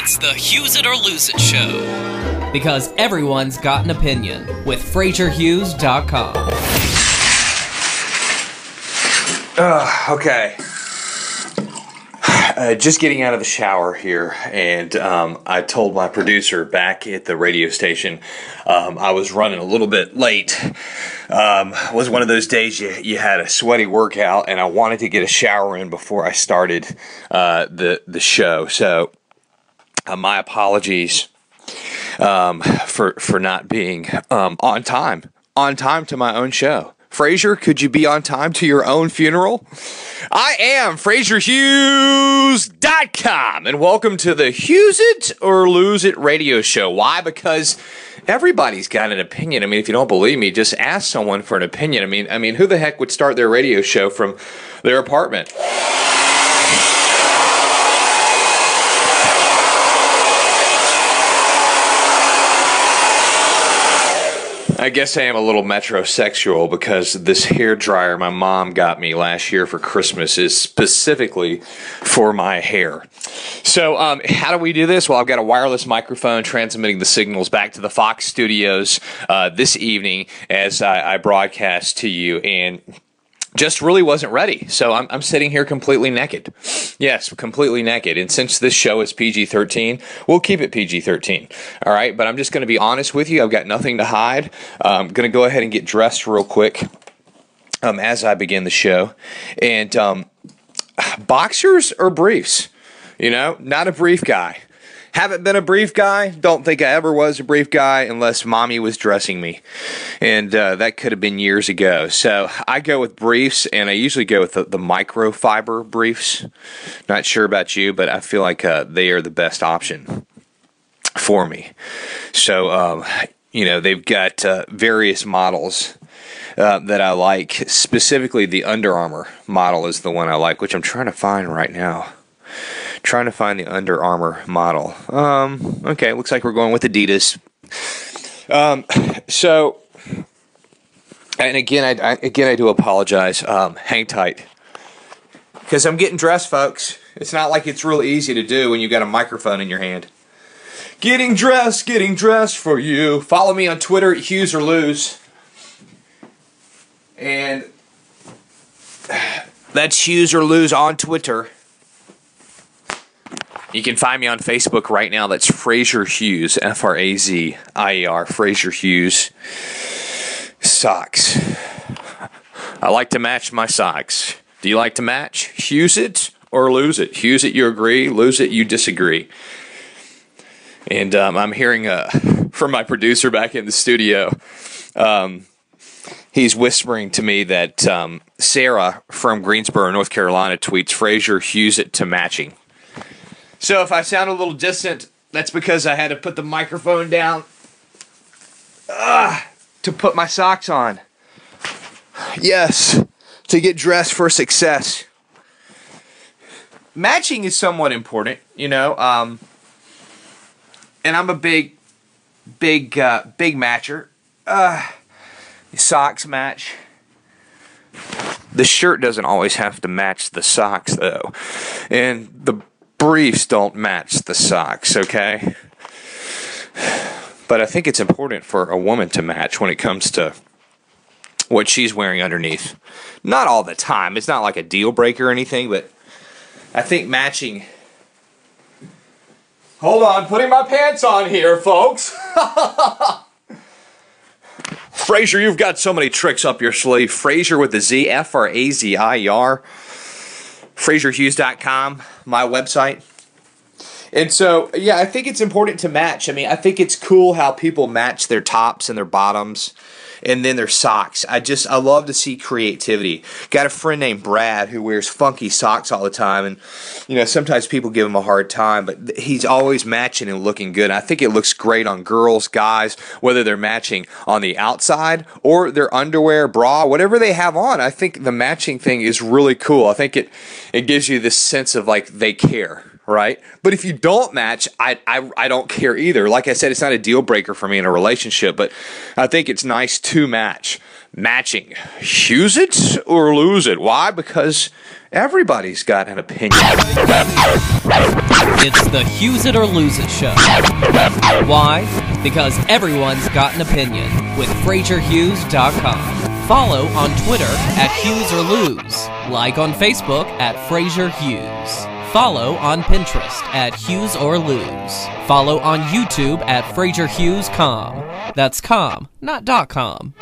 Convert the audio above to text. It's the Hughes It or Lose It show. Because everyone's got an opinion with FrazierHughes.com. Okay. Just getting out of the shower here, and I told my producer back at the radio station I was running a little bit late. It was one of those days you had a sweaty workout, and I wanted to get a shower in before I started the show. So my apologies for not being on time to my own show. Frazier, could you be on time to your own funeral? I am FrazierHughes.com, and welcome to the Hughes It or Lose It radio show. Why? Because everybody's got an opinion. I mean, if you don't believe me, just ask someone for an opinion. I mean, who the heck would start their radio show from their apartment? I guess I am a little metrosexual because this hairdryer my mom got me last year for Christmas is specifically for my hair. So how do we do this? Well, I've got a wireless microphone transmitting the signals back to the Fox Studios this evening as I broadcast to you, and just really wasn't ready. So I'm sitting here completely naked. Yes, completely naked. And since this show is PG-13, we'll keep it PG-13. All right, but I'm just going to be honest with you. I've got nothing to hide. I'm going to go ahead and get dressed real quick as I begin the show. And boxers or briefs? You know, not a brief guy. Haven't been a brief guy. Don't think I ever was a brief guy unless mommy was dressing me. And that could have been years ago. So I go with briefs, and I usually go with the microfiber briefs. Not sure about you, but I feel like they are the best option for me. So, you know, they've got various models that I like. Specifically, the Under Armour model is the one I like, which I'm trying to find right now. Trying to find the Under Armour model. Okay, looks like we're going with Adidas. So, and again, I do apologize. Hang tight, because I'm getting dressed, folks. It's not like it's real easy to do when you got a microphone in your hand. Getting dressed for you. Follow me on Twitter at Hughes or Lose, and that's Hughes or Lose on Twitter. You can find me on Facebook right now. That's Frazier Hughes, F-R-A-Z-I-E-R, Frazier Hughes socks. I like to match my socks. Do you like to match? Hughes it or lose it? Hughes it, you agree. Lose it, you disagree. And I'm hearing from my producer back in the studio, he's whispering to me that Sarah from Greensboro, North Carolina, tweets Frazier Hughes it to matching. So if I sound a little distant, that's because I had to put the microphone down to put my socks on. Yes, to get dressed for success. Matching is somewhat important, you know, and I'm a big matcher. Socks match. The shirt doesn't always have to match the socks, though, and the briefs don't match the socks, okay? But I think it's important for a woman to match when it comes to what she's wearing underneath. Not all the time. It's not like a deal breaker or anything, but I think matching... Hold on, putting my pants on here, folks. Frazier, you've got so many tricks up your sleeve. Frazier with the Z, F-R-A-Z-I-E-R. FrazierHughes.com, my website. And so, yeah, I think it's important to match. I mean, I think it's cool how people match their tops and their bottoms and then their socks. I love to see creativity. Got a friend named Brad who wears funky socks all the time, and, you know, sometimes people give him a hard time, but he's always matching and looking good. And I think it looks great on girls, guys, whether they're matching on the outside or their underwear, bra, whatever they have on. I think the matching thing is really cool. I think it gives you this sense of, like, they care, right? But if you don't match, I don't care either. Like I said, it's not a deal breaker for me in a relationship, but I think it's nice to match. Matching. Hughes it or lose it. Why? Because everybody's got an opinion. It's the Hughes It or Lose It show. Why? Because everyone's got an opinion with FrazierHughes.com. Follow on Twitter @HughesOrLose. Like on Facebook @FrazierHughes. Follow on Pinterest @HughesOrLose. Follow on YouTube @FrazierHughes.com. That's com, not .com.